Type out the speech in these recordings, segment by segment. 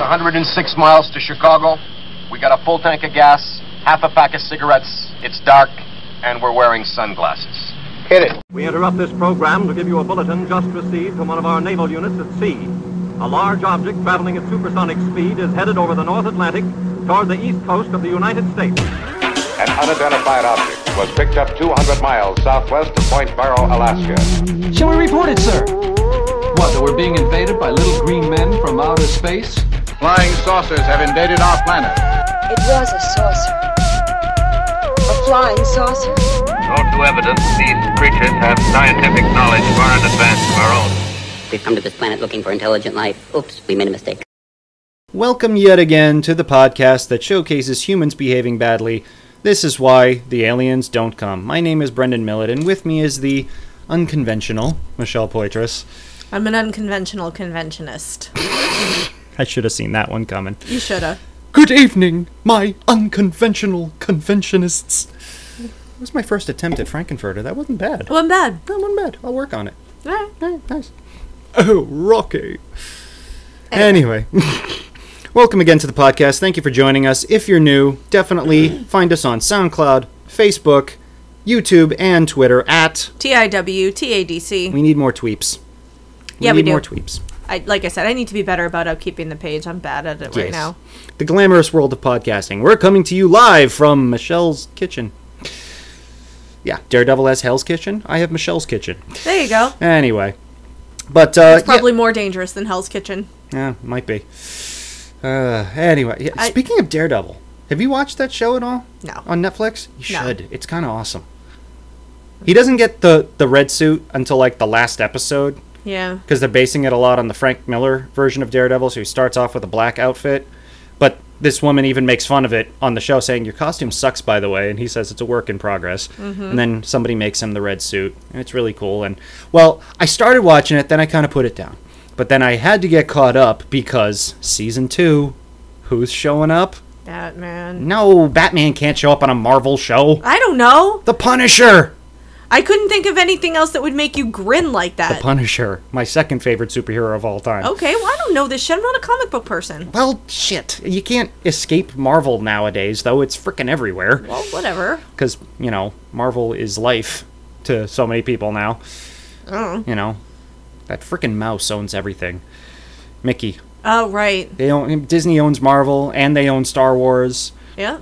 106 miles to Chicago. We got a full tank of gas, half a pack of cigarettes. It's dark, and we're wearing sunglasses. Hit it. We interrupt this program to give you a bulletin just received from one of our naval units at sea. A large object traveling at supersonic speed is headed over the North Atlantic toward the east coast of the United States. An unidentified object was picked up 200 miles southwest of Point Barrow, Alaska. Shall we report it, sir? What, that we're being invaded by little green men from outer space? Flying saucers have invaded our planet. It was a saucer. A flying saucer. Drawn to evidence, these creatures have scientific knowledge far in advance of our own. We've come to this planet looking for intelligent life. Oops, we made a mistake. Welcome yet again to the podcast that showcases humans behaving badly. This is why the aliens don't come. My name is Brendan Millett, and with me is the unconventional Michelle Poitras. I'm an unconventional conventionist. I should have seen that one coming. You should have. Good evening, my unconventional conventionists. It was my first attempt at Frankenfurter. That wasn't bad. It wasn't bad. That wasn't bad. I'll work on it. All right. All right, nice. Oh, Rocky. Anyway. Welcome again to the podcast. Thank you for joining us. If you're new, definitely find us on SoundCloud, Facebook, YouTube, and Twitter at TIWTADC. We need more tweeps. We need more tweeps. Like I said, I need to be better about upkeeping the page. I'm bad at it right now. The glamorous world of podcasting. We're coming to you live from Michelle's kitchen. Yeah, Daredevil has Hell's Kitchen. I have Michelle's kitchen. There you go. Anyway. But, it's probably more dangerous than Hell's Kitchen. Yeah, might be. Anyway, speaking of Daredevil, have you watched that show at all? No. On Netflix? You should. It's kind of awesome. He doesn't get the red suit until, like, the last episode. Yeah. Because they're basing it a lot on the Frank Miller version of Daredevil, so he starts off with a black outfit. But this woman even makes fun of it on the show, saying, your costume sucks, by the way, and he says it's a work in progress. Mm-hmm. And then somebody makes him the red suit, and it's really cool. And, well, I started watching it, then I kind of put it down. But then I had to get caught up because season 2, who's showing up? Batman. No, Batman can't show up on a Marvel show. I don't know. The Punisher. I couldn't think of anything else that would make you grin like that. The Punisher, my second favorite superhero of all time. Okay, well, I don't know this shit. I'm not a comic book person. Well, shit. You can't escape Marvel nowadays, though. It's freaking everywhere. Well, whatever. Because, you know, Marvel is life to so many people now. Oh. You know. That freaking mouse owns everything. Mickey. Oh, right. Disney owns Marvel, and they own Star Wars. Yeah.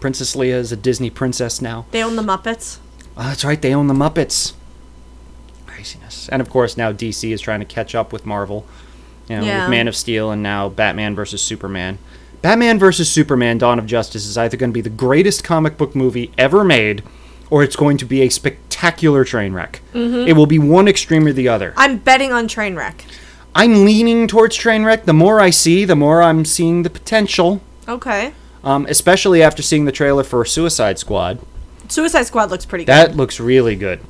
Princess Leia is a Disney princess now. They own the Muppets. Oh, that's right. They own the Muppets. Craziness. And, of course, now DC is trying to catch up with Marvel. You know, with Man of Steel and now Batman versus Superman. Batman versus Superman: Dawn of Justice is either going to be the greatest comic book movie ever made, or it's going to be a spectacular train wreck. Mm-hmm. It will be one extreme or the other. I'm betting on train wreck. I'm leaning towards train wreck. The more I see, the more I'm seeing the potential. Okay. Especially after seeing the trailer for Suicide Squad. Suicide Squad looks pretty good. That looks really good.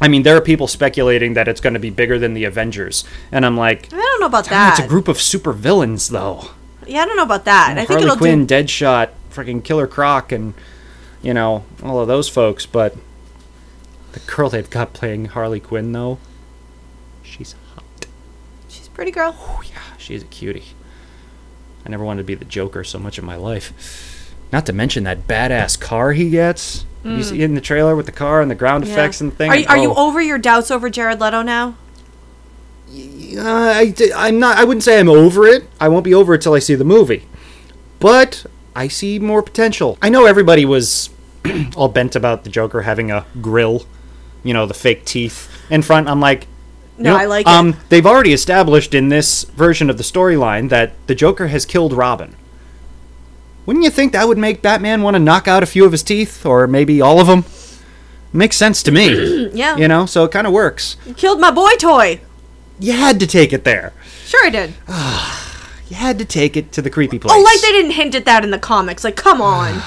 I mean, there are people speculating that it's going to be bigger than the Avengers. And I'm like... I don't know about that. It's a group of supervillains, though. Yeah, I don't know about that. You know, I think Harley Quinn, Deadshot, freaking Killer Croc, and... You know, all of those folks, but the girl they've got playing Harley Quinn, though, she's hot. She's a pretty girl. Oh, yeah, she's a cutie. I never wanted to be the Joker so much in my life. Not to mention that badass car he gets. Mm. You see in the trailer with the car and the ground effects and things. Are you over your doubts over Jared Leto now? I'm not. I wouldn't say I'm over it. I won't be over it till I see the movie. But... I see more potential. I know everybody was all bent about the Joker having a grill, you know, the fake teeth in front. I'm like, no, I like it. They've already established in this version of the storyline that the Joker has killed Robin. Wouldn't you think that would make Batman want to knock out a few of his teeth, or maybe all of them? Makes sense to me. Yeah. You know, so it kind of works. You killed my boy toy. You had to take it there. Sure I did. You had to take it to the creepy place. Oh, like they didn't hint at that in the comics. Like, come on.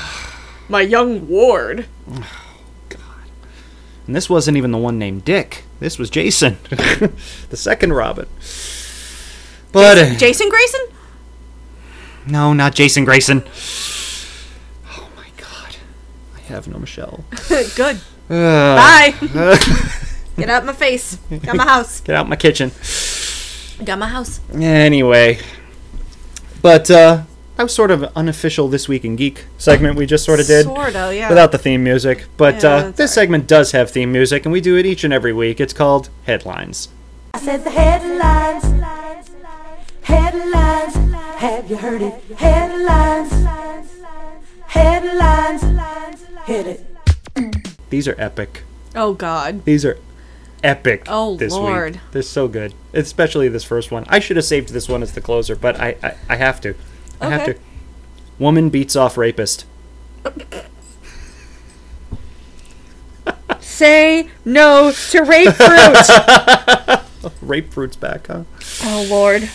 My young ward. Oh, God. And this wasn't even the one named Dick. This was Jason. The second Robin. But Jason Grayson? No, not Jason Grayson. Oh, my God. I have no Michelle. Good. Bye. Get out my face. Got my house. Get out my kitchen. Got my house. Anyway... But that was sort of an unofficial This Week in Geek segment we just sort of did. Sort of, yeah. Without the theme music. But yeah, this segment does have theme music, and we do it each and every week. It's called Headlines. I said the headlines, headlines, have you heard it? Headlines, headlines, hit it. These are epic. Oh, God. These are epic. Oh, this Lord. Week. They're so good. Especially this first one. I should have saved this one as the closer, but I have to. I have to. Woman beats off rapist. Say no to rapefruit. Rapefruit's back, huh? Oh, Lord.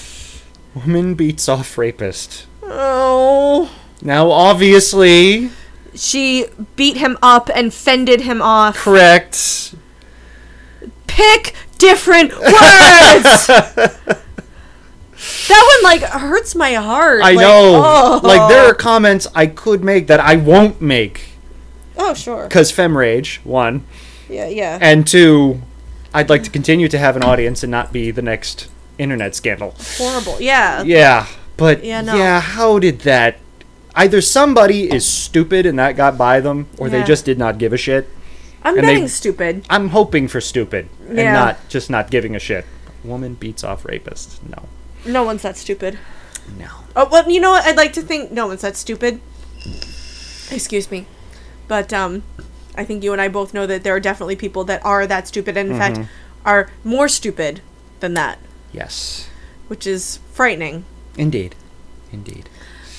Woman beats off rapist. Oh. Now, obviously, she beat him up and fended him off. Correct. Pick different words. That one, like, hurts my heart. I know. Oh. Like, there are comments I could make that I won't make. Oh, sure. Because fem rage, one. Yeah, yeah. And two, I'd like to continue to have an audience and not be the next internet scandal. Horrible, yeah. Yeah, but, yeah, no. Yeah, how did that... Either somebody is stupid and that got by them, or they just did not give a shit. I'm betting stupid. I'm hoping for stupid and not giving a shit. Woman beats off rapist. No. No one's that stupid. No. Oh, well, you know what? I'd like to think no one's that stupid. Excuse me. But I think you and I both know that there are definitely people that are that stupid and, in fact, are more stupid than that. Yes. Which is frightening. Indeed. Indeed.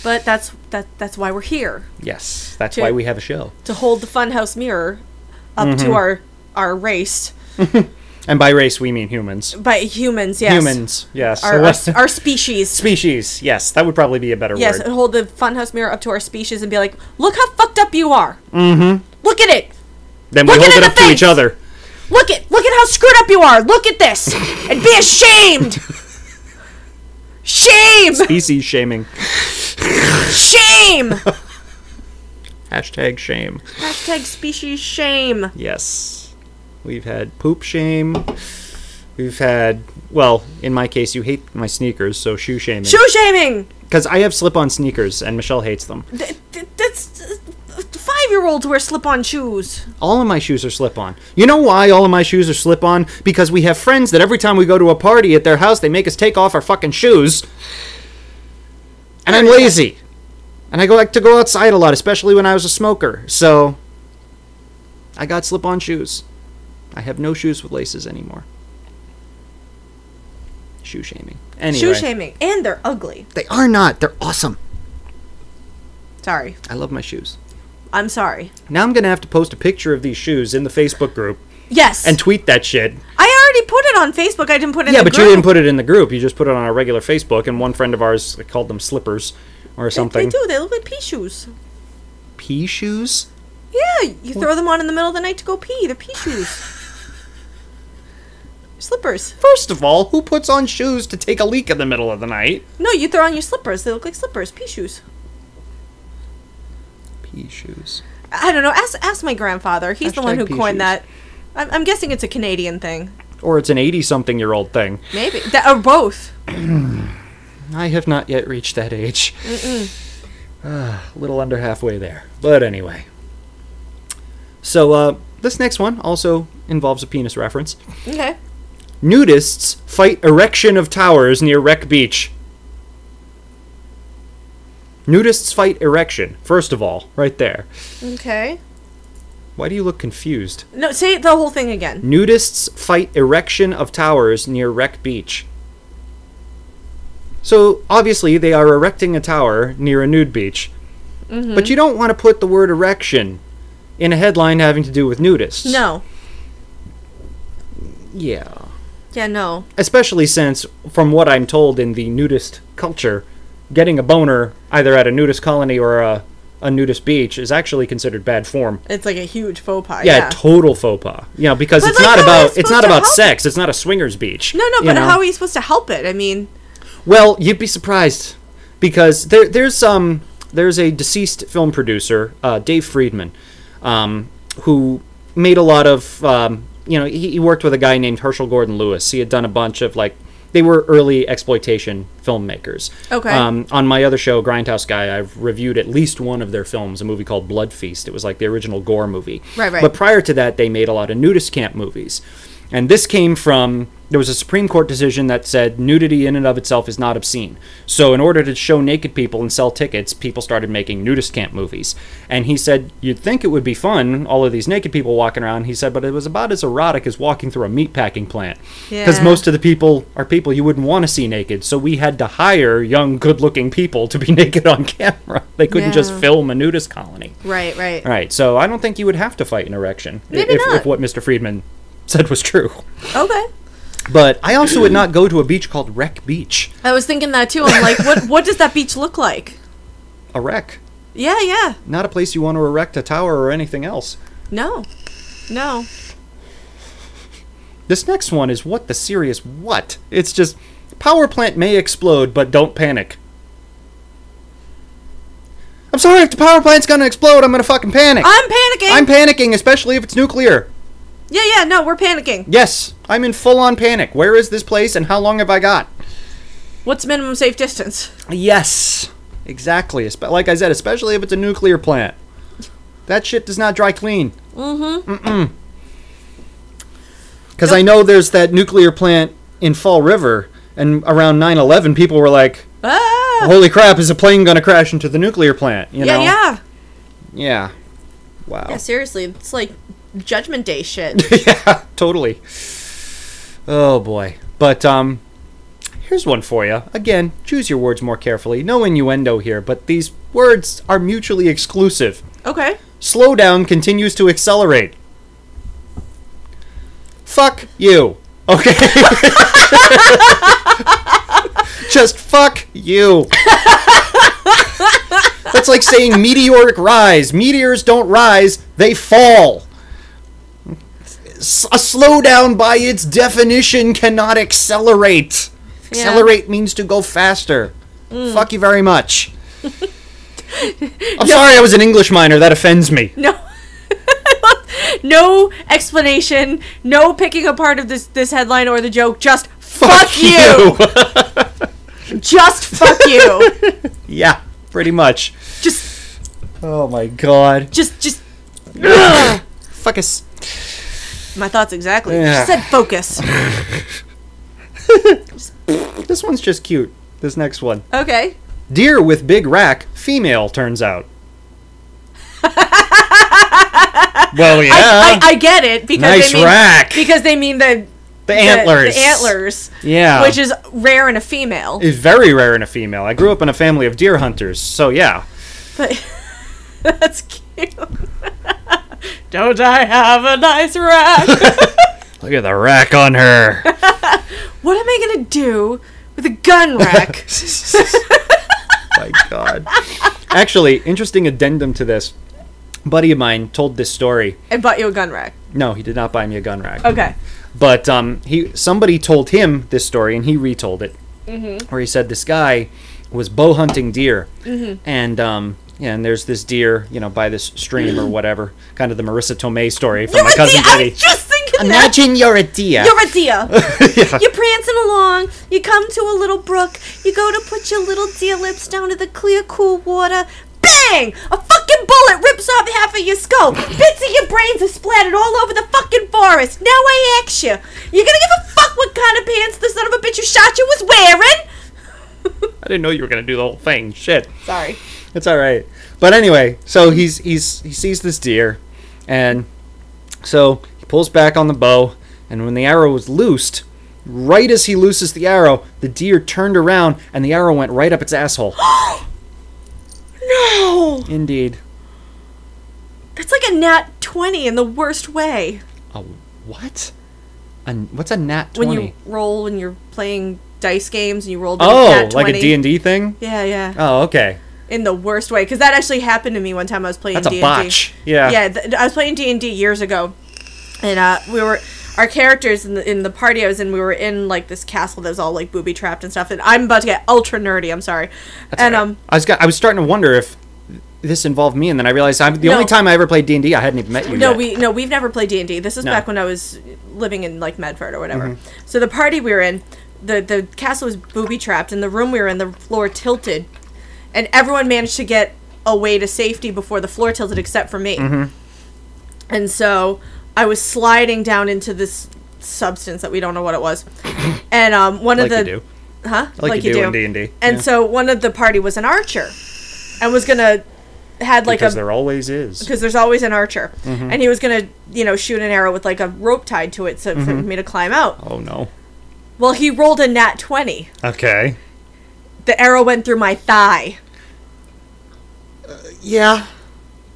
But that's why we're here. Yes. That's why we have a show. To hold the funhouse mirror up to our race. And by race, we mean humans. By humans, yes. Humans, yes. Our species. Species, yes. That would probably be a better word. Yes, and hold the funhouse mirror up to our species and be like, look how fucked up you are. Mm-hmm. Look at it. Then we hold it up to each other. Look at how screwed up you are. Look at this. And be ashamed. Shame. Species shaming. Shame. Hashtag shame. Hashtag species shame. Yes. We've had poop shame. We've had, well, in my case, you hate my sneakers, so shoe shaming. Shoe shaming! Because I have slip-on sneakers, and Michelle hates them. That's 5-year-olds wear slip-on shoes. All of my shoes are slip-on. You know why all of my shoes are slip-on? Because we have friends that every time we go to a party at their house, they make us take off our fucking shoes. And I'm lazy. And I like to go outside a lot, especially when I was a smoker. So, I got slip-on shoes. I have no shoes with laces anymore. Shoe shaming. Anyway. Shoe shaming. And they're ugly. They are not. They're awesome. Sorry. I love my shoes. I'm sorry. Now I'm going to have to post a picture of these shoes in the Facebook group. Yes. And tweet that shit. I already put it on Facebook. I didn't put it in the group. Yeah, but you didn't put it in the group. You just put it on our regular Facebook, and one friend of ours called them slippers or something. They do. They look like pea shoes. Pea shoes? Yeah. You throw them on in the middle of the night to go pee. They're pea shoes. Slippers. First of all, who puts on shoes to take a leak in the middle of the night? No, you throw on your slippers. They look like slippers. Pea shoes. Pea shoes. I don't know. Ask my grandfather. He's the one who coined that. I'm guessing it's a Canadian thing. Or it's an 80-something-year-old thing. Maybe. Or both. I have not yet reached that age. A little under halfway there. But anyway. So, this next one also involves a penis reference. Okay. Nudists fight erection of towers near Wreck Beach. Nudists fight erection, first of all, right there. Okay. Why do you look confused? No, say the whole thing again. Nudists fight erection of towers near Wreck Beach. So, obviously, they are erecting a tower near a nude beach. Mm-hmm. But you don't want to put the word erection in a headline having to do with nudists. No. Yeah. Yeah, no. Especially since, from what I'm told in the nudist culture, getting a boner either at a nudist colony or a nudist beach is actually considered bad form. It's like a huge faux pas. Yeah, total faux pas. You know, because but it's not about sex. It's not a swingers beach. No, no, but how are you supposed to help it? I mean, well, you'd be surprised because there's a deceased film producer, Dave Friedman, who made a lot of he worked with a guy named Herschel Gordon Lewis. He had done a bunch of, like, they were early exploitation filmmakers. Okay. On my other show, Grindhouse Guy, I've reviewed at least one of their films, a movie called Blood Feast. It was like the original gore movie. Right, right. But prior to that, they made a lot of nudist camp movies. And this came from, there was a Supreme Court decision that said nudity in and of itself is not obscene. So in order to show naked people and sell tickets, people started making nudist camp movies. And he said, you'd think it would be fun, all of these naked people walking around. He said, but it was about as erotic as walking through a meatpacking plant. Because most of the people are people you wouldn't want to see naked. So we had to hire young, good-looking people to be naked on camera. They couldn't just film a nudist colony. Right, right. All right, so I don't think you would have to fight an erection. Maybe not. If what Mr. Friedman said was true. Okay. But I also would not go to a beach called Wreck Beach. I was thinking that too. I'm like, what does that beach look like? A wreck. Yeah, yeah. Not a place you want to erect a tower or anything else. No. No. This next one is what the serious what? It's just power plant may explode, but don't panic. I'm sorry, if the power plant's gonna explode, I'm gonna fucking panic. I'm panicking. I'm panicking, especially if it's nuclear. Yeah, yeah, no, we're panicking. Yes, I'm in full-on panic. Where is this place and how long have I got? What's minimum safe distance? Yes, exactly. Like I said, especially if it's a nuclear plant. That shit does not dry clean. Mm-hmm. Mm-mm. Because I know there's that nuclear plant in Fall River, and around 9/11, people were like, ah! Holy crap, is a plane going to crash into the nuclear plant? You know? Yeah. Yeah. Wow. Yeah, seriously, it's like Judgment Day shit. Yeah, totally. Oh boy. But here's one for you. Again, choose your words more carefully. No innuendo here, but these words are mutually exclusive. Okay. Slow down continues to accelerate. Fuck you. Okay. Just fuck you. That's like saying meteoric rise. Meteors don't rise, they fall. A slowdown, by its definition, cannot accelerate. Accelerate means to go faster. Fuck you very much. I'm sorry I was an English minor. That offends me. No. No explanation. No picking apart of this headline or the joke. Just fuck you. Just fuck you. Yeah, pretty much. Just. Oh, my God. Just. Fuck us. My thoughts exactly. Yeah. She said focus. This one's just cute. This next one. Okay. Deer with big rack, female, turns out. Well, yeah. I get it. Because nice rack. Because they mean the antlers. The antlers. Yeah. Which is rare in a female. It's very rare in a female. I grew up in a family of deer hunters, so yeah. But that's cute. Don't I have a nice rack? Look at the rack on her. What am I going to do with a gun rack? My God. Actually, interesting addendum to this. A buddy of mine told this story. And bought you a gun rack? No, he did not buy me a gun rack. Okay. But somebody told him this story, and he retold it. Mm-hmm. Where he said this guy was bow hunting deer. Mm-hmm. And there's this deer, by this stream or whatever. Kind of the Marissa Tomei story from My Cousin Vinny. I was just thinking Imagine you're a deer. You're a deer. Yeah. You're prancing along. You come to a little brook. You go to put your little deer lips down to the clear, cool water. Bang! A fucking bullet rips off half of your skull. Bits of your brains are splattered all over the fucking forest. Now I ask you. You're gonna give a fuck what kind of pants the son of a bitch who shot you was wearing? I didn't know you were gonna do the whole thing. Shit. Sorry. It's all right. But anyway, so he sees this deer, and so he pulls back on the bow, and when the arrow was loosed, right as he looses the arrow, the deer turned around, and the arrow went right up its asshole. No! Indeed. That's like a nat 20 in the worst way. A what? What's a nat 20? When you roll, when you're playing dice games, and you roll nat 20. Oh, like a D&D thing? Yeah, yeah. Oh, okay. In the worst way, because that actually happened to me one time. I was playing D&D. That's a botch. Yeah. Yeah, I was playing D&D years ago, and our characters in the party I was in, we were in like this castle that was all like booby trapped and stuff. And I'm about to get ultra nerdy. I'm sorry. That's and right. I was starting to wonder if this involved me, and then I realized the only time I ever played D&D, I hadn't even met you. No, yet. We've never played D&D. This is back when I was living in like Medford or whatever. Mm-hmm. So the party we were in, the castle was booby-trapped, and the room we were in, the floor tilted, and everyone managed to get away to safety before the floor tilted except for me. Mm-hmm. And so I was sliding down into this substance that we don't know what it was. And one like of the... You do. Huh? Like you do in D&D. And yeah. So one of the party was an archer, and was gonna... had like because there always is. Because there's always an archer. Mm-hmm. And he was going to, you know, shoot an arrow with like a rope tied to it so mm-hmm. for me to climb out. Oh, no. Well, he rolled a nat 20. Okay. The arrow went through my thigh. Yeah.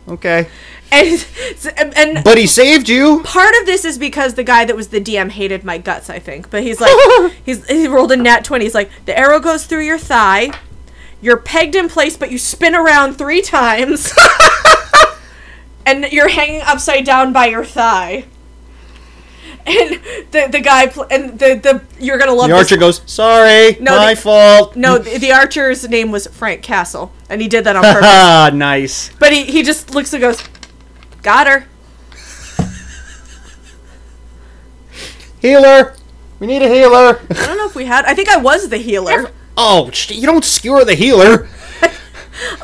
Okay. And but he saved you. Part of this is because the guy that was the DM hated my guts, I think. But he's like, he rolled a nat 20. He's like, the arrow goes through your thigh. You're pegged in place, but you spin around 3 times. And you're hanging upside down by your thigh. And the guy... you're going to love this. The archer goes, sorry, no, my fault. No, the archer's name was Frank Castle. And he did that on purpose. Ah, nice. But he just looks and goes, got her. Healer. We need a healer. I don't know if we had... I think I was the healer. Oh, you don't skewer the healer.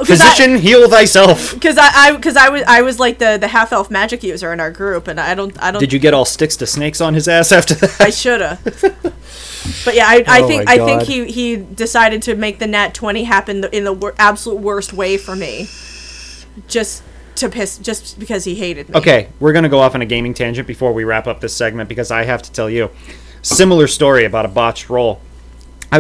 Physician, heal thyself. Because I was like the half elf magic user in our group, and I don't. Did you get all sticks to snakes on his ass after that? I shoulda. But yeah, I think he decided to make the nat 20 happen in the absolute worst way for me, just because he hated me. Okay, we're gonna go off on a gaming tangent before we wrap up this segment because I have to tell you, similar story about a botched roll. I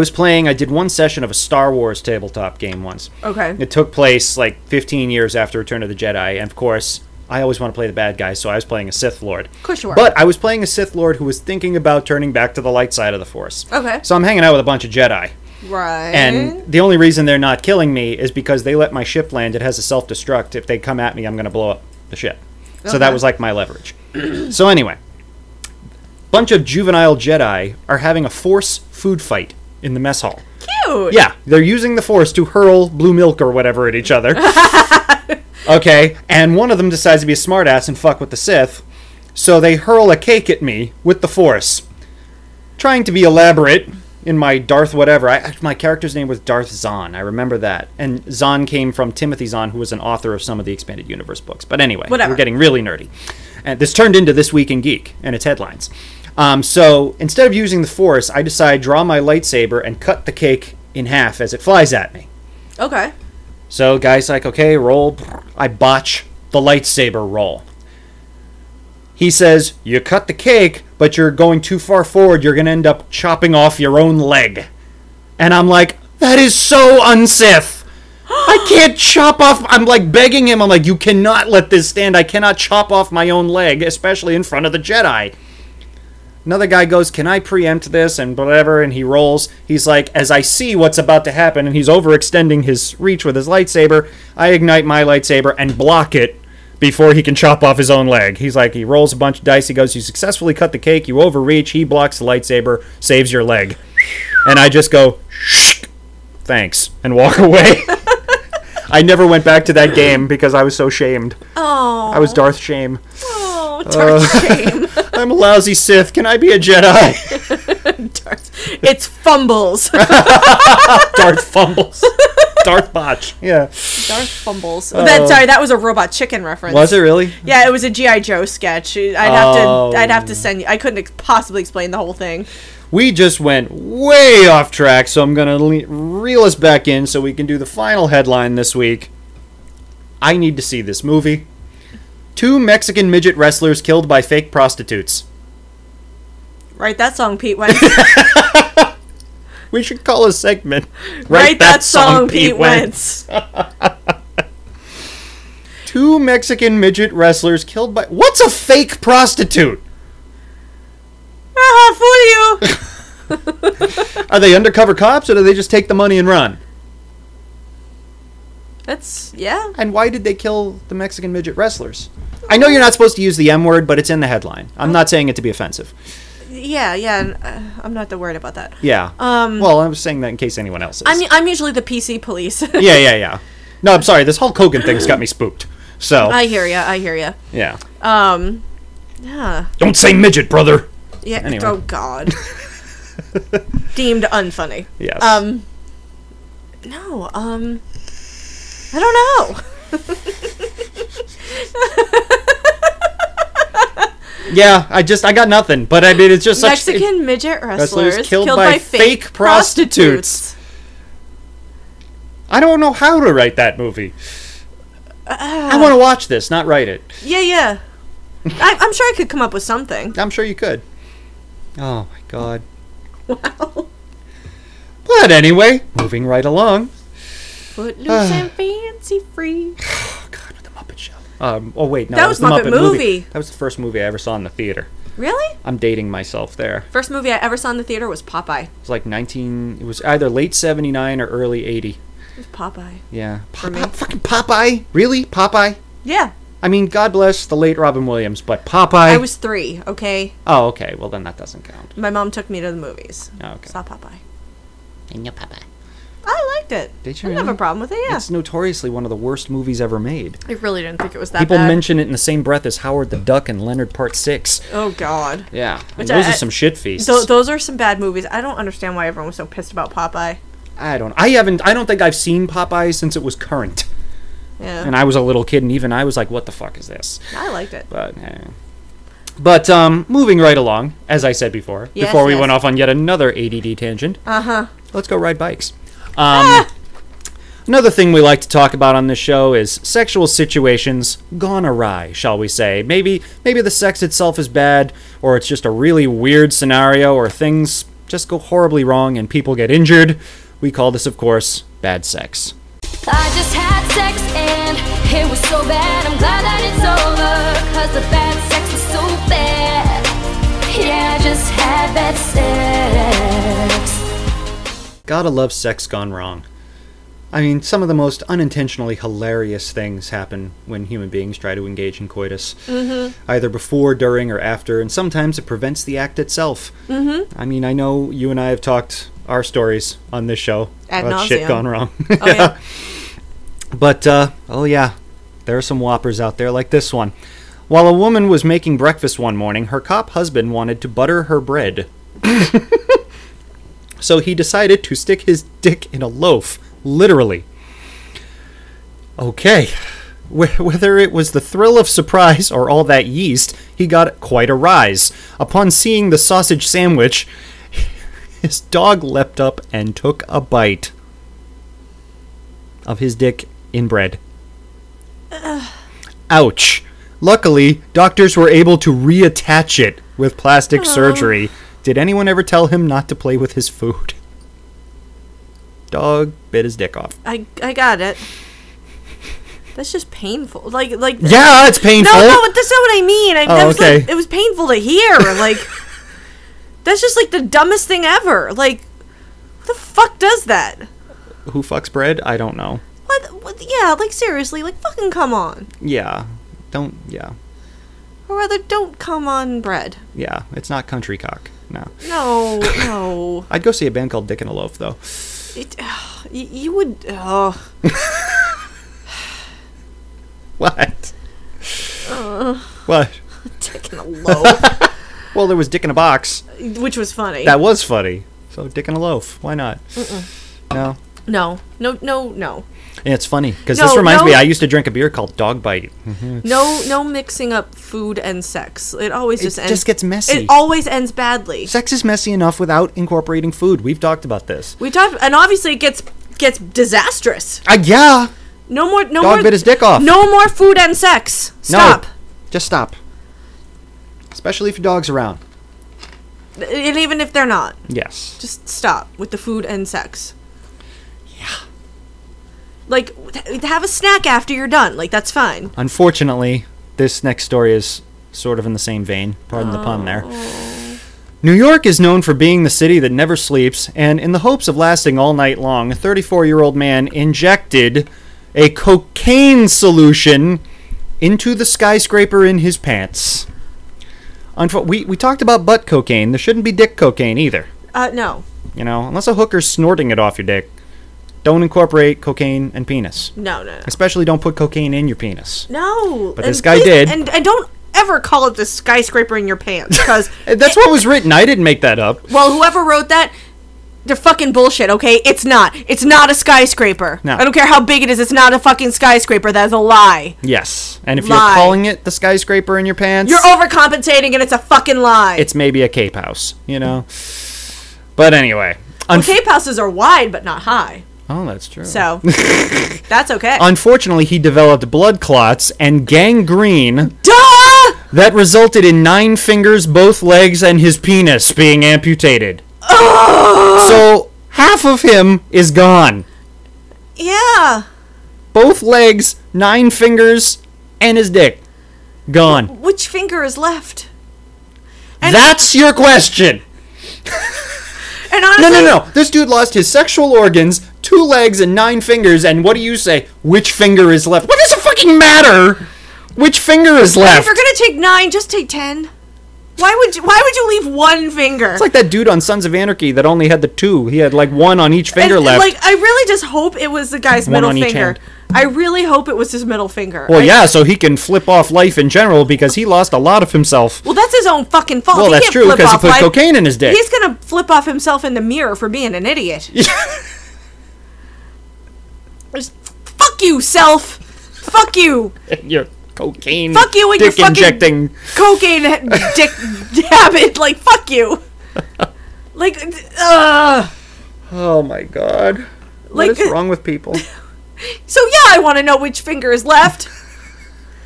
did one session of a Star Wars tabletop game once. Okay. It took place like 15 years after Return of the Jedi. And of course, I always want to play the bad guy, so I was playing a Sith Lord. Of course you are. But I was playing a Sith Lord who was thinking about turning back to the light side of the Force. Okay. So I'm hanging out with a bunch of Jedi. Right. And the only reason they're not killing me is because they let my ship land. It has a self-destruct. If they come at me, I'm going to blow up the ship. Okay. So that was like my leverage. So anyway, bunch of juvenile Jedi are having a Force food fight. In the mess hall. Cute! Yeah, they're using the Force to hurl blue milk or whatever at each other. Okay, and one of them decides to be a smartass and fuck with the Sith, so they hurl a cake at me with the Force. Trying to be elaborate in my Darth whatever. My character's name was Darth Zahn, I remember that. And Zahn came from Timothy Zahn, who was an author of some of the Expanded Universe books. But anyway, whatever. We're getting really nerdy. And this turned into This Week in Geek and its headlines. So instead of using the Force, I decide draw my lightsaber and cut the cake in half as it flies at me. Okay. So guy's like, okay, roll. I botch the lightsaber roll. He says, you cut the cake, but you're going too far forward. You're going to end up chopping off your own leg. And I'm like, that is so un-Sith. I can't chop off. I'm like begging him. I'm like, you cannot let this stand. I cannot chop off my own leg, especially in front of the Jedi. Another guy goes, can I preempt this? And whatever, and he rolls. He's like, as I see what's about to happen, and he's overextending his reach with his lightsaber, I ignite my lightsaber and block it before he can chop off his own leg. He's like, he rolls a bunch of dice. He goes, you successfully cut the cake. You overreach. He blocks the lightsaber, saves your leg. And I just go, shh, thanks, and walk away. I never went back to that game because I was so shamed. Oh, I was Darth Shame. Oh, Darth Shame. I'm a lousy Sith. Can I be a Jedi? Darth. It's fumbles. Darth fumbles. Darth botch. Yeah. Darth fumbles. Sorry, that was a Robot Chicken reference. Was it really? Yeah, it was a G.I. Joe sketch. I'd have to send you. I couldn't possibly explain the whole thing. We just went way off track, so I'm going to reel us back in so we can do the final headline this week. I need to see this movie. 2 Mexican midget wrestlers killed by fake prostitutes. Write that song, Pete Wentz. We should call a segment. Write that song, Pete Wentz. 2 Mexican midget wrestlers killed by... What's a fake prostitute? I'll fool you. Are they undercover cops, or do they just take the money and run? That's... yeah. And why did they kill the Mexican midget wrestlers? I know you're not supposed to use the M word, but it's in the headline. I'm not saying it to be offensive. Yeah, I'm not that worried about that. Yeah. Well, I was saying that in case anyone else is. I'm usually the PC police. Yeah. No, I'm sorry. This Hulk Hogan thing's got me spooked. So... I hear ya. Yeah. Yeah. Don't say midget, brother. Yeah. Anyway. Oh, God. deemed unfunny. Yes. No. I don't know. Yeah, I got nothing. But I mean, it's just such Mexican midget wrestlers killed by fake prostitutes. I don't know how to write that movie. I want to watch this, not write it. Yeah, yeah. I'm sure I could come up with something. I'm sure you could. Oh my god. Wow. But anyway, moving right along. Footloose and fancy free. Oh god, with the Muppet Show. Oh wait, no, that was the Muppet movie. That was the first movie I ever saw in the theater. Really? I'm dating myself there. First movie I ever saw in the theater was Popeye. It was like it was either late 79 or early 80. It was Popeye. Yeah. Popeye, fucking Popeye? Really? Popeye? Yeah. I mean, God bless the late Robin Williams, but Popeye... I was 3, okay? Oh, okay. Well, then that doesn't count. My mom took me to the movies. Oh, okay. Saw Popeye. And your Popeye. I liked it. Did you? I didn't have a problem with it, yeah. It's notoriously one of the worst movies ever made. I really didn't think it was that bad. People mention it in the same breath as Howard the Duck and Leonard Part 6. Oh, God. Yeah. Which those are some shit feasts. Those are some bad movies. I don't understand why everyone was so pissed about Popeye. I don't think I've seen Popeye since it was current. Yeah. And I was a little kid, and even I was like, what the fuck is this? I liked it. But moving right along, as I said before, we went off on yet another ADD tangent, let's go ride bikes. Another thing we like to talk about on this show is sexual situations gone awry, shall we say. Maybe the sex itself is bad, or it's just a really weird scenario, or things just go horribly wrong and people get injured. We call this, of course, bad sex. I just had sex and it was so bad. I'm glad that it's over, cause the bad sex was so bad. Yeah, I just had bad sex. Gotta love sex gone wrong. I mean, some of the most unintentionally hilarious things happen when human beings try to engage in coitus. Mm-hmm. Either before, during, or after, and sometimes it prevents the act itself. Mm-hmm. I mean, I know you and I have talked our stories on this show about shit gone wrong. Oh, yeah. But, oh yeah, there are some whoppers out there like this one. While a woman was making breakfast one morning, her cop husband wanted to butter her bread. So he decided to stick his dick in a loaf. Literally. Okay. Whether it was the thrill of surprise or all that yeast, he got quite a rise. Upon seeing the sausage sandwich, his dog leapt up and took a bite of his dick in bread. Ugh. Ouch. Luckily, doctors were able to reattach it with plastic surgery. Did anyone ever tell him not to play with his food? Dog bit his dick off. I got it. That's just painful. Like yeah, it's painful. No, that's not what I mean. It was painful to hear. Like, that's just like the dumbest thing ever. Like, who the fuck does that? Who fucks bread? I don't know. What? Yeah, like seriously, like fucking come on. Yeah, don't. Yeah. Or rather, don't come on bread. Yeah, it's not country cock. No. I'd go see a band called Dick and a Loaf though. You would. Oh. What? What? Dick in a loaf. Well, there was Dick in a Box, which was funny. That was funny. So Dick in a Loaf. Why not? No. No. And it's funny because this reminds me. I used to drink a beer called Dog Bite. No mixing up food and sex. It always just gets messy. It always ends badly. Sex is messy enough without incorporating food. We've talked about this. And obviously it gets disastrous. Yeah. No more. No more. Dog bit his dick off. No more food and sex. Stop. No, just stop. Especially if your dog's around. And even if they're not. Yes. Just stop with the food and sex. Like, have a snack after you're done. Like, that's fine. Unfortunately, this next story is sort of in the same vein. Pardon the pun there. New York is known for being the city that never sleeps, and in the hopes of lasting all night long, a 34-year-old man injected a cocaine solution into the skyscraper in his pants. We talked about butt cocaine. There shouldn't be dick cocaine either. No. You know, unless a hooker's snorting it off your dick. Don't incorporate cocaine and penis. No. Especially don't put cocaine in your penis. No. But this guy did. And don't ever call it the skyscraper in your pants. Because that's what was written. I didn't make that up. Well, whoever wrote that, They're fucking bullshit, okay? It's not. It's not a skyscraper. No. I don't care how big it is. It's not a fucking skyscraper. That is a lie. Yes. And if you're calling it the skyscraper in your pants... You're overcompensating and it's a fucking lie. It's maybe a Cape House, you know? But anyway. Well, Cape Houses are wide but not high. Oh, that's true. So, that's okay. Unfortunately, he developed blood clots and gangrene... Duh! That resulted in 9 fingers, both legs, and his penis being amputated. Ugh! So, half of him is gone. Yeah. Both legs, 9 fingers, and his dick. Gone. Which finger is left? And that's your question! And honestly, no. This dude lost his sexual organs, 2 legs, and 9 fingers, and what do you say? Which finger is left? What does it fucking matter? Which finger is left? If you're gonna take 9, just take 10. Why would you leave 1 finger? It's like that dude on Sons of Anarchy that only had the 2. He had like 1 on each finger left. Like, I really just hope it was the guy's middle finger. I really hope it was his middle finger. Well, yeah, so he can flip off life in general because he lost a lot of himself. Well, that's his own fucking fault. Well, that's true because he put cocaine in his dick. He's gonna flip off himself in the mirror for being an idiot. Just, fuck you, self. Fuck you. You're... Cocaine. Fuck you and your fucking injecting. Cocaine dick habit. Like, fuck you. Like, oh my god. Like, what is wrong with people? So yeah, I want to know which finger is left.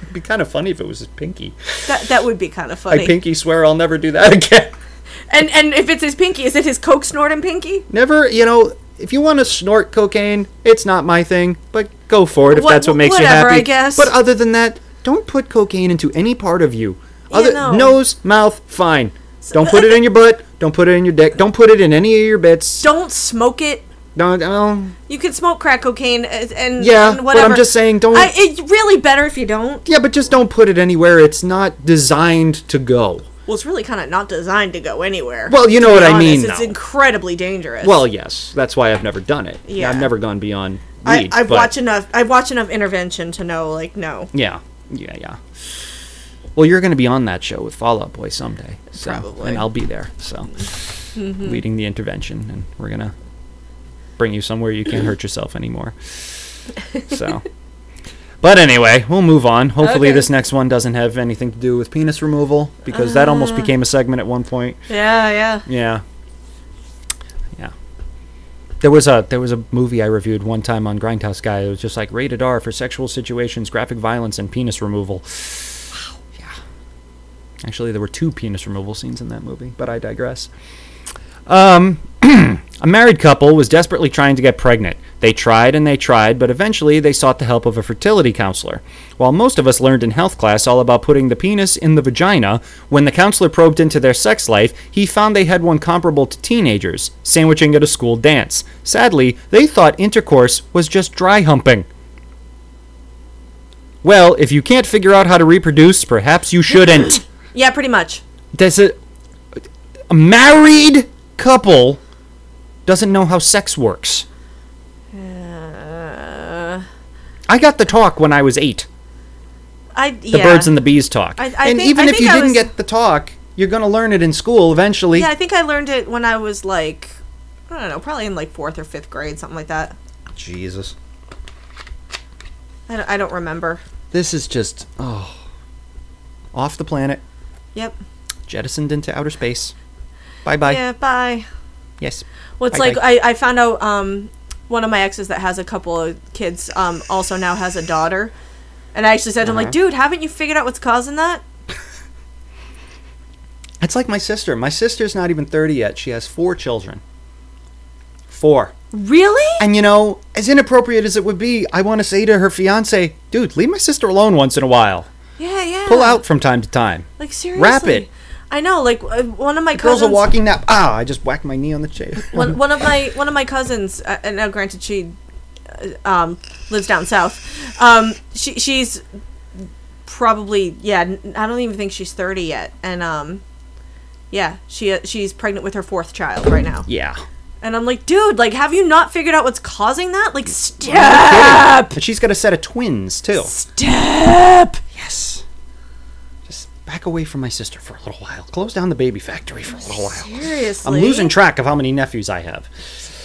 It'd be kind of funny if it was his pinky. That would be kind of funny. I pinky swear I'll never do that again. And if it's his pinky, is it his coke snorting pinky? Never, you know. If you want to snort cocaine, it's not my thing. But go for it if that's what makes you happy. I guess. But other than that. Don't put cocaine into any part of you. Nose, mouth, fine. Don't put it in your butt. Don't put it in your dick. Don't put it in any of your bits. Don't smoke it. You can smoke crack cocaine and whatever. But I'm just saying don't... It's really better if you don't. Yeah, but just don't put it anywhere. It's not designed to go. Well, it's really kind of not designed to go anywhere. Well, you know what I mean, though. It's incredibly dangerous. Well, yes. That's why I've never done it. Yeah. I've never gone beyond weed. I've watched enough Intervention to know, like, no. Yeah. Yeah. Well, you're going to be on that show with Fall Out Boy someday. So, probably. And I'll be there. So, leading the Intervention. And we're going to bring you somewhere you can't hurt yourself anymore. So. But anyway, we'll move on. Hopefully this next one doesn't have anything to do with penis removal. Because that almost became a segment at one point. Yeah. There was a movie I reviewed one time on Grindhouse Guy. It was just like rated R for sexual situations, graphic violence, and penis removal. Wow. Yeah. Actually, there were 2 penis removal scenes in that movie, but I digress. A married couple was desperately trying to get pregnant. They tried, but eventually they sought the help of a fertility counselor. While most of us learned in health class all about putting the penis in the vagina, when the counselor probed into their sex life, he found they had one comparable to teenagers, sandwiching at a school dance. Sadly, they thought intercourse was just dry humping. Well, if you can't figure out how to reproduce, perhaps you shouldn't. Yeah, pretty much. That's a married couple... doesn't know how sex works. I got the talk when I was 8. The birds and the bees talk. And even if you didn't get the talk, you're going to learn it in school eventually. Yeah, I think I learned it when I was like, I don't know, probably in like 4th or 5th grade, something like that. Jesus. I don't remember. This is just, off the planet. Yep. Jettisoned into outer space. Bye-bye. Yeah, bye. Yes. Well, it's I found out one of my exes that has a couple of kids also now has a daughter. And I actually said to him, like, dude, haven't you figured out what's causing that? It's like my sister. My sister's not even 30 yet. She has 4 children. 4. Really? And, you know, as inappropriate as it would be, I want to say to her fiancé, dude, leave my sister alone once in a while. Yeah. Pull out from time to time. Like, seriously. Wrap it. I know, like one of my cousins. Girls are walking that. I just whacked my knee on the chair. one of my cousins, and now granted she lives down south. She's probably I don't even think she's 30 yet, and she's pregnant with her 4th child right now. Yeah. And I'm like, dude, like, have you not figured out what's causing that? Like, step. And she's got a set of twins too. Step. Yes. back away from my sister for a little while. Close down the baby factory for a little while. Seriously? I'm losing track of how many nephews I have.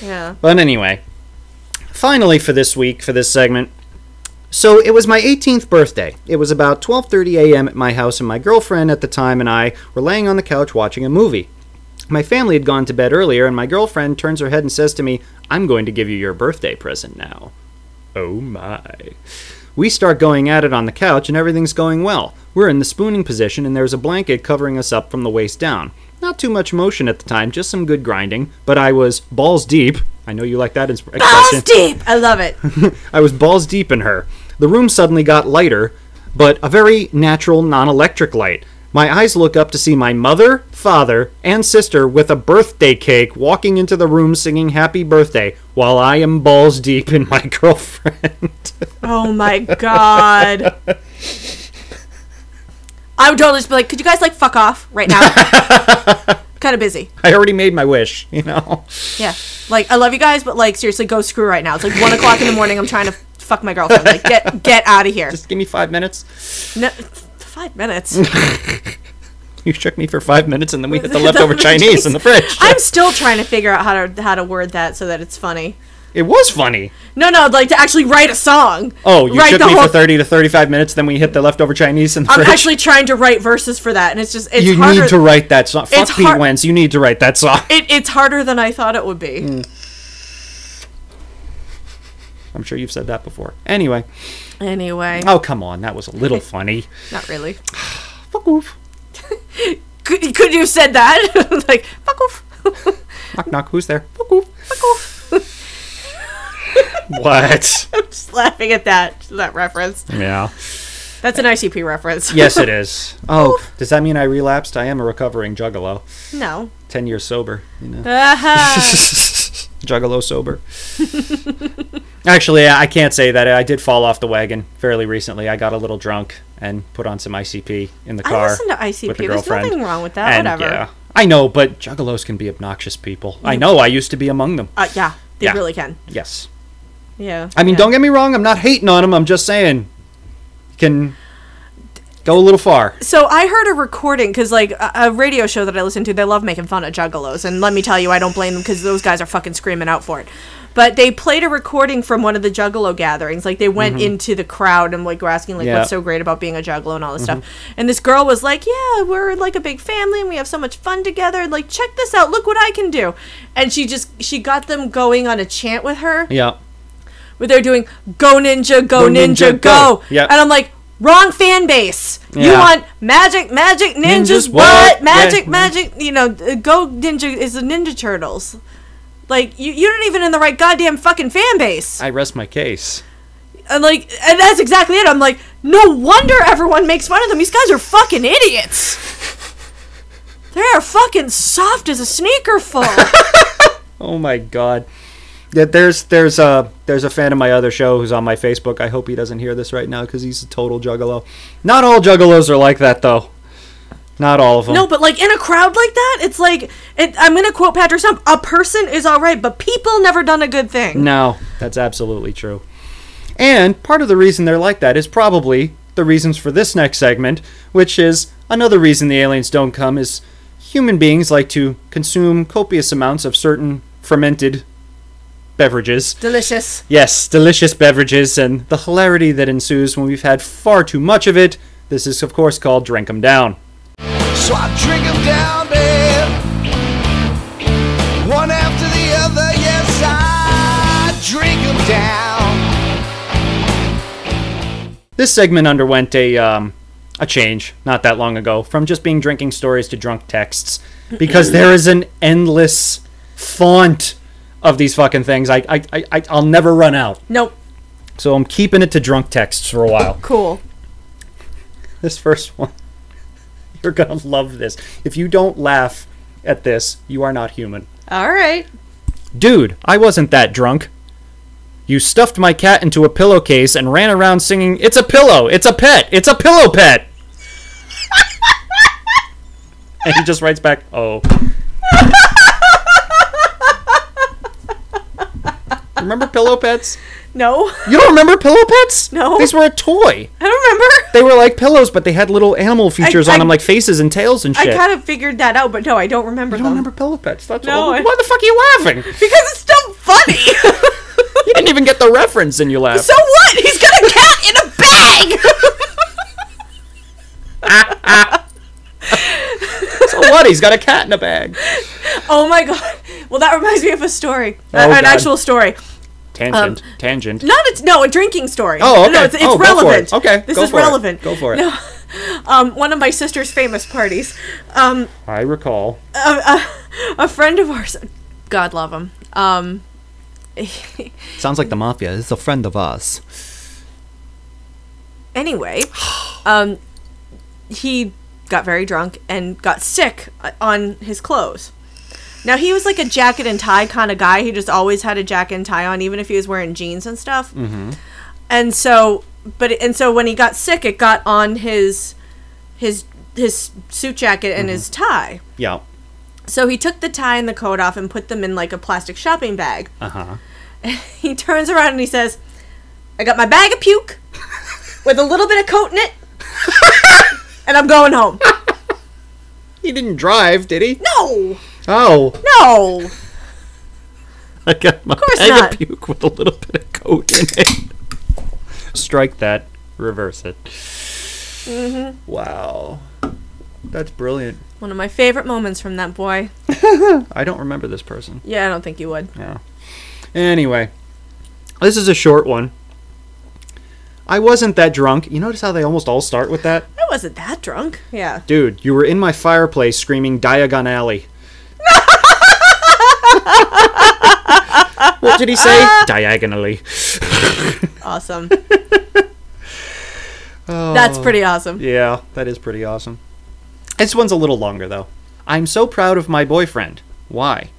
Yeah. But anyway, finally for this week, for this segment, so it was my 18th birthday. It was about 12:30 a.m. at my house, and my girlfriend at the time and I were laying on the couch watching a movie. My family had gone to bed earlier, and my girlfriend turns her head and says to me, "I'm going to give you your birthday present now." Oh my. We start going at it on the couch, and everything's going well. We're in the spooning position, and there's a blanket covering us up from the waist down. Not too much motion at the time, just some good grinding, but I was balls deep. I know you like that expression. Balls deep! I love it. I was balls deep in her. The room suddenly got lighter, but a very natural, non-electric light. My eyes look up to see my mother, father, and sister with a birthday cake walking into the room singing happy birthday while I am balls deep in my girlfriend. Oh my god. I would totally just be like, could you guys like fuck off right now? Kind of busy. I already made my wish, you know? Yeah. Like, I love you guys, but like, seriously, go screw right now. It's like 1 o'clock in the morning. I'm trying to fuck my girlfriend. Like, get out of here. Just give me 5 minutes. No. 5 minutes. You shook me for 5 minutes, and then we hit the leftover Chinese in the fridge. I'm still trying to figure out how to word that so that it's funny. It was funny. No, I'd like to actually write a song. Oh, you shook me for 30 to 35 minutes, then we hit the leftover Chinese in the fridge. I'm actually trying to write verses for that, and it's just you harder. Need to write that song. Fuck Pete Wentz, you need to write that song. It's harder than I thought it would be. I'm sure you've said that before. Anyway. Oh, come on. That was a little funny. Not really. Fuck off. Could you have said that? Like, fuck off. Knock, knock. Who's there? Fuck off. Fuck off. What? I'm just laughing at that reference. Yeah. That's an ICP reference. Yes, it is. Oh, does that mean I relapsed? I am a recovering juggalo. No. 10 years sober, you know. Juggalo sober. Actually, I can't say that. I did fall off the wagon fairly recently. I got a little drunk and put on some ICP in the car. I listened to ICP. With a girlfriend. There's nothing wrong with that. And, whatever. Yeah, I know, but juggalos can be obnoxious people. I know. I used to be among them. Yeah, they really can. Yes. Yeah. I mean, don't get me wrong. I'm not hating on them. I'm just saying, you can go a little far. So I heard a recording, because like a radio show that I listen to, they love making fun of juggalos, and let me tell you, I don't blame them, because those guys are fucking screaming out for it. But they played a recording from one of the juggalo gatherings. Like, they went into the crowd and like were asking like what's so great about being a juggalo and all this stuff. And this girl was like, yeah, we're like a big family and we have so much fun together. And, like, check this out. Look what I can do. And she got them going on a chant with her. Yeah. Where they're doing, go ninja, go, ninja, go. Yeah. And I'm like, wrong fan base. Yeah. You want magic, ninjas, what? Magic, you know, go ninja is the Ninja Turtles. Like, you're not even in the right goddamn fucking fan base. I rest my case. And, like, and that's exactly it. I'm like, no wonder everyone makes fun of them. These guys are fucking idiots. They are fucking soft as a sneaker full. Oh, my God. Yeah, there's a fan of my other show who's on my Facebook. I hope he doesn't hear this right now because he's a total juggalo. Not all juggalos are like that, though. Not all of them. No, but like in a crowd like that, it's like, I'm going to quote Patrick Stump, a person is all right, but people never done a good thing. No, that's absolutely true. And part of the reason they're like that is probably the reasons for this next segment, which is another reason the aliens don't come is human beings like to consume copious amounts of certain fermented beverages. Delicious. Yes, delicious beverages, and the hilarity that ensues when we've had far too much of it. This is, of course, called Drink 'Em Down. So I drink them down, babe, one after the other, yes, I drink them down. This segment underwent a change not that long ago from just being drinking stories to drunk texts, because there is an endless font of these fucking things. I'll never run out. Nope. So I'm keeping it to drunk texts for a while. Cool. This first one. You're going to love this. If you don't laugh at this, you are not human. All right. Dude, I wasn't that drunk. You stuffed my cat into a pillowcase and ran around singing, "It's a pillow, it's a pet, it's a pillow pet." And he just writes back, "Oh." Remember pillow pets? No. You don't remember pillow pets? No. These were a toy. I don't remember. They were like pillows, but they had little animal features on them, like faces and tails and shit. I kind of figured that out, but no, I don't remember them. You don't remember pillow pets? That's all. Why the fuck are you laughing? Because it's still funny. You didn't even get the reference in your laugh. So what? He's got a cat in a bag! So what? He's got a cat in a bag. Oh my god. Well, that reminds me of a story. An actual story. Tangent. Tangent. A drinking story. Oh, okay. No, it's relevant. Go for it. Okay. This is relevant. Go for it. No, one of my sister's famous parties. I recall. A friend of ours. God love him. Sounds like the mafia. It's a friend of us. Anyway, he got very drunk and got sick on his clothes. Now, he was like a jacket and tie kind of guy. He just always had a jacket and tie on, even if he was wearing jeans and stuff. Mm-hmm. And so when he got sick, it got on his suit jacket and mm-hmm. his tie. Yeah. So he took the tie and the coat off and put them in like a plastic shopping bag. Uh-huh. And he turns around and he says, I got my bag of puke with a little bit of coat in it and I'm going home. He didn't drive, did he? No. Oh. No. I got my bag of puke with a little bit of coat in it. Strike that. Reverse it. Mm-hmm. Wow. That's brilliant. One of my favorite moments from that boy. I don't remember this person. Yeah, I don't think you would. No. Anyway, this is a short one. I wasn't that drunk. You notice how they almost all start with that? I wasn't that drunk. Yeah. Dude, you were in my fireplace screaming Diagon Alley. What did he say? Diagonally. Awesome. Oh, that's pretty awesome. Yeah, that is pretty awesome. This one's a little longer, though. I'm so proud of my boyfriend. Why?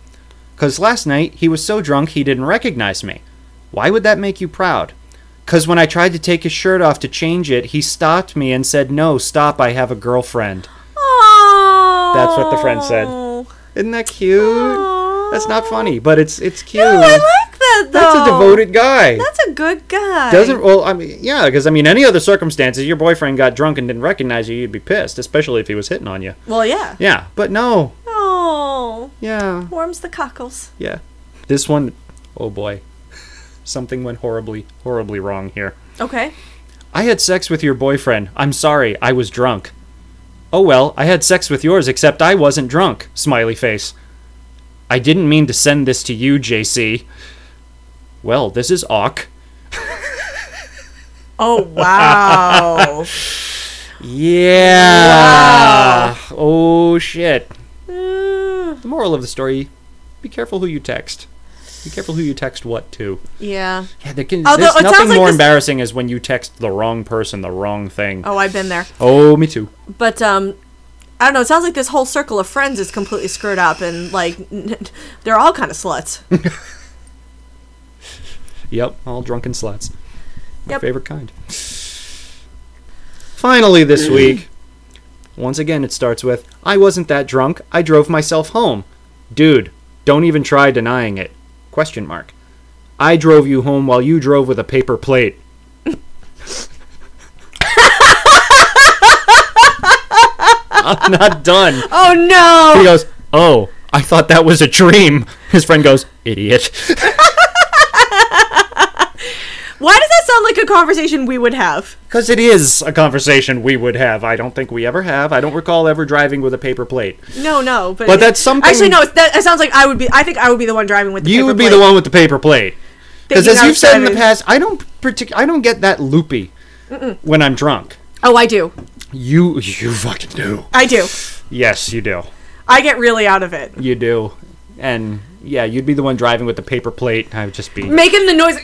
Because last night, he was so drunk he didn't recognize me. Why would that make you proud? Because when I tried to take his shirt off to change it, he stopped me and said, no, stop, I have a girlfriend. Aww. That's what the friend said. Isn't that cute? Aww. That's not funny, but it's cute. No, I like that, though. That's a devoted guy. That's a good guy. Yeah, because, any other circumstances, your boyfriend got drunk and didn't recognize you, you'd be pissed, especially if he was hitting on you. Well, yeah. Yeah, but no. Oh. Yeah. Warms the cockles. Yeah. This one, oh boy. Something went horribly, horribly wrong here. Okay. I had sex with your boyfriend. I'm sorry, I was drunk. Oh, well, I had sex with yours, except I wasn't drunk. Smiley face. I didn't mean to send this to you, JC. Well, this is awk. Oh, wow. Yeah. Wow. Oh, shit. The moral of the story, be careful who you text. Be careful who you text what to. Yeah. Yeah, there's nothing more embarrassing is when you text the wrong person, the wrong thing. Oh, I've been there. Oh, me too. But, I don't know, it sounds like this whole circle of friends is completely screwed up and, like, they're all kind of sluts. Yep, all drunken sluts. My favorite kind. Finally this week, once again it starts with, I wasn't that drunk, I drove myself home. Dude, don't even try denying it. Question mark. I drove you home while you drove with a paper plate. I'm not done. Oh, no. He goes, oh, I thought that was a dream. His friend goes, idiot. Why does that sound like a conversation we would have? Because it is a conversation we would have. I don't think we ever have. I don't recall ever driving with a paper plate. No. But that's something... Actually, no, that sounds like I think I would be the one driving with the paper plate. You would be the one with the paper plate. Because as you've said in the past, I don't get that loopy when I'm drunk. Oh, I do. You fucking do. I do. Yes, you do. I get really out of it. You do. And yeah, you'd be the one driving with the paper plate. I would just be making the noise.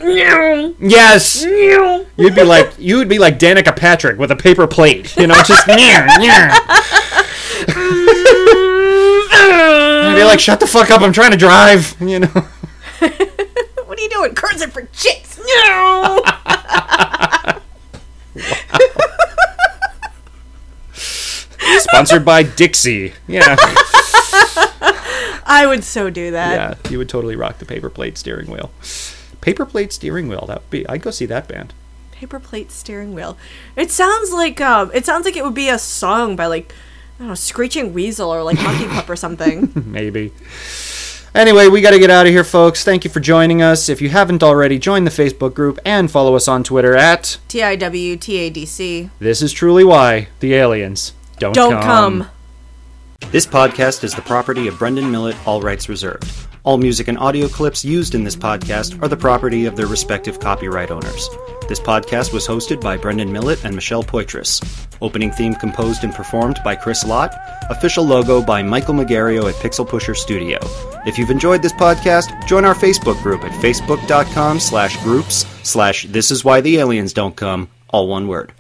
Yes. You'd be like Danica Patrick with a paper plate. You know, just I'd be like, shut the fuck up, I'm trying to drive, you know. What are you doing? Cursing for chicks. No. Sponsored by Dixie. Yeah. I would so do that. Yeah, you would totally rock the paper plate steering wheel. Paper Plate Steering Wheel. That would be. I'd go see that band. Paper Plate Steering Wheel. It sounds like it would be a song by like, I don't know, Screeching Weasel or like Monkey Pup or something. Maybe. Anyway, we got to get out of here, folks. Thank you for joining us. If you haven't already, join the Facebook group and follow us on Twitter at TIWTADC. This is truly why the aliens don't come. This podcast is the property of Brendan Millett, all rights reserved. All music and audio clips used in this podcast are the property of their respective copyright owners. This podcast was hosted by Brendan Millett and Michelle Poitras. Opening theme composed and performed by Chris Lott. Official logo by Michael Magario at Pixel Pusher Studio. If you've enjoyed this podcast, join our Facebook group at facebook.com/groups/thisiswhythealiensdontcome, all one word.